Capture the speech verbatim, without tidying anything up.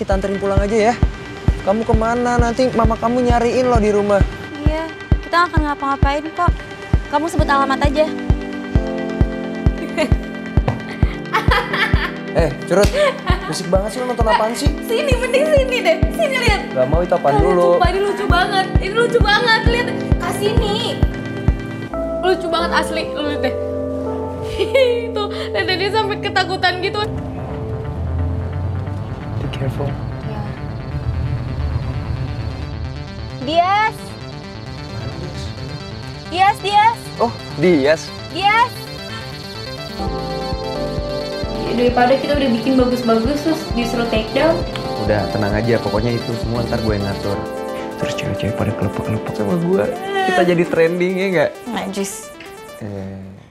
kita anterin pulang aja ya. Kamu kemana? Nanti mama kamu nyariin loh di rumah. Iya, kita akan ngapa-ngapain kok. Kamu sebut alamat aja. Eh, curut. Musik banget sih lo, nonton apaan sih? Sini, mending sini deh. Sini, lihat. Gak mau, itu apaan dulu. Sumpah, ini lucu banget. Ini lucu banget, lihat. Kasini. Lucu banget asli, lu lihat deh. Itu, dan dia sampai ketakutan gitu. Be careful. Diaz. Diaz, Diaz. Oh, Diaz. Diaz. Ya, daripada kita udah bikin bagus-bagus terus disuruh take down. Udah, tenang aja. Pokoknya itu semua ntar gue yang ngatur. Terus cewek-cewek pada kelepek-kelepek sama gue. Kita jadi trending, ya nggak? Najis. Eh.